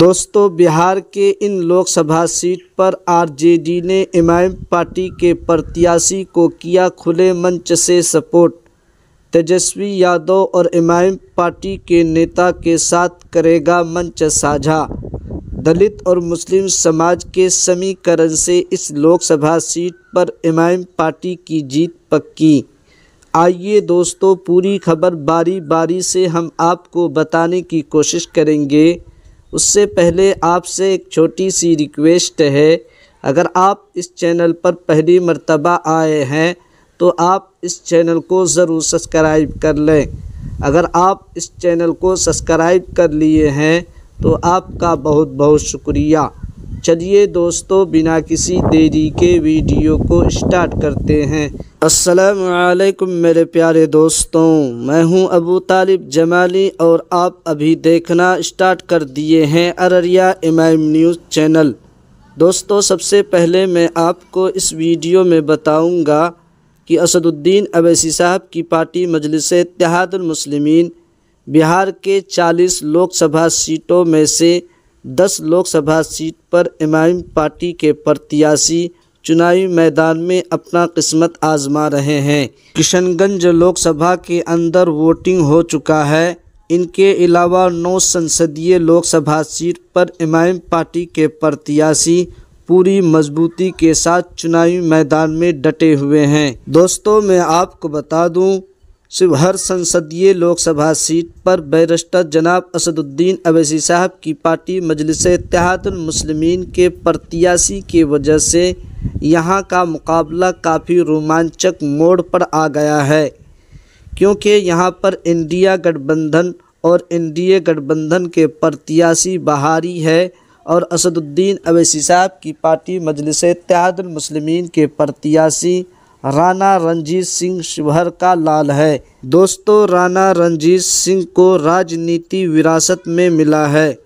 दोस्तों, बिहार के इन लोकसभा सीट पर आरजेडी ने एआईएमआईएम पार्टी के प्रत्याशी को किया खुले मंच से सपोर्ट। तेजस्वी यादव और एआईएमआईएम पार्टी के नेता के साथ करेगा मंच साझा। दलित और मुस्लिम समाज के समीकरण से इस लोकसभा सीट पर एआईएमआईएम पार्टी की जीत पक्की। आइए दोस्तों, पूरी खबर बारी बारी से हम आपको बताने की कोशिश करेंगे। उससे पहले आपसे एक छोटी सी रिक्वेस्ट है, अगर आप इस चैनल पर पहली मर्तबा आए हैं तो आप इस चैनल को ज़रूर सब्सक्राइब कर लें। अगर आप इस चैनल को सब्सक्राइब कर लिए हैं तो आपका बहुत बहुत शुक्रिया। चलिए दोस्तों, बिना किसी देरी के वीडियो को स्टार्ट करते हैं। अस्सलाम वालेकुम मेरे प्यारे दोस्तों, मैं हूं अबू तालिब जमाली और आप अभी देखना स्टार्ट कर दिए हैं अरारिया एआईएमआईएम न्यूज़ चैनल। दोस्तों, सबसे पहले मैं आपको इस वीडियो में बताऊंगा कि असदुद्दीन ओवैसी साहब की पार्टी मजलिस-ए-इत्तेहादुल मुस्लिमीन बिहार के 40 लोकसभा सीटों में से 10 लोकसभा सीट पर एआईएमआईएम पार्टी के प्रत्याशी चुनावी मैदान में अपना किस्मत आजमा रहे हैं। किशनगंज लोकसभा के अंदर वोटिंग हो चुका है। इनके अलावा 9 संसदीय लोकसभा सीट पर एआईएमआईएम पार्टी के प्रत्याशी पूरी मजबूती के साथ चुनावी मैदान में डटे हुए हैं। दोस्तों, मैं आपको बता दूं, शिवहर संसदीय लोकसभा सीट पर बैरिस्टर जनाब असदुद्दीन ओवैसी साहब की पार्टी मजलिस-ए-इत्तेहादुल मुस्लिमीन के प्रत्याशी की वजह से यहाँ का मुकाबला काफ़ी रोमांचक मोड़ पर आ गया है, क्योंकि यहाँ पर इंडिया गठबंधन और एनडीए गठबंधन के प्रत्याशी बाहरी है और असदुद्दीन ओवैसी साहब की पार्टी मजलिस-ए-इत्तेहादुल मुस्लिमीन के प्रत्याशी राणा रंजीत सिंह शिवहर का लाल है। दोस्तों, राणा रंजीत सिंह को राजनीति विरासत में मिला है।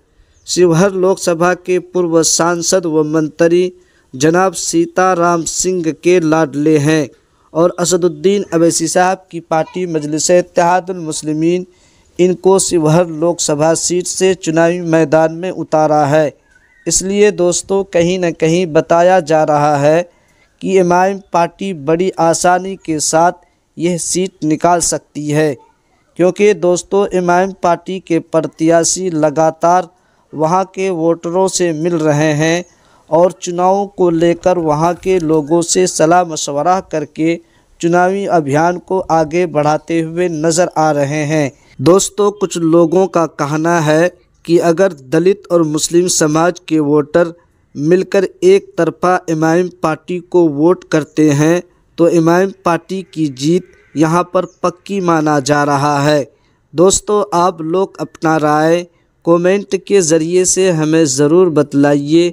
शिवहर लोकसभा के पूर्व सांसद व मंत्री जनाब सीताराम सिंह के लाडले हैं और असदुद्दीन ओवैसी साहब की पार्टी मजलिस-ए-इत्तेहादुल मुस्लिमीन इनको शिवहर लोकसभा सीट से चुनावी मैदान में उतारा है। इसलिए दोस्तों, कहीं न कहीं बताया जा रहा है कि एआईएमआईएम पार्टी बड़ी आसानी के साथ यह सीट निकाल सकती है, क्योंकि दोस्तों एआईएमआईएम पार्टी के प्रत्याशी लगातार वहां के वोटरों से मिल रहे हैं और चुनावों को लेकर वहां के लोगों से सलाह मशवरा करके चुनावी अभियान को आगे बढ़ाते हुए नज़र आ रहे हैं। दोस्तों, कुछ लोगों का कहना है कि अगर दलित और मुस्लिम समाज के वोटर मिलकर एक तरफा एआईएमआईएम पार्टी को वोट करते हैं तो एआईएमआईएम पार्टी की जीत यहां पर पक्की माना जा रहा है। दोस्तों, आप लोग अपना राय कमेंट के ज़रिए से हमें ज़रूर बतलाइए,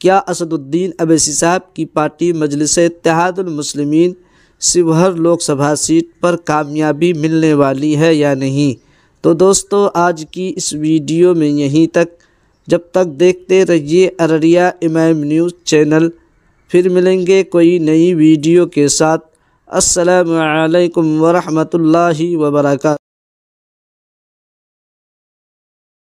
क्या असदुद्दीन ओवैसी साहब की पार्टी मजलिस-ए-इत्तेहादुल मुस्लिमीन शिवहर लोकसभा सीट पर कामयाबी मिलने वाली है या नहीं। तो दोस्तों, आज की इस वीडियो में यहीं तक। जब तक देखते रहिए अरारिया एआईएमआईएम न्यूज़ चैनल। फिर मिलेंगे कोई नई वीडियो के साथ। अस्सलामु अलैकुम वरहमतुल्लाहि वबरकातुहू।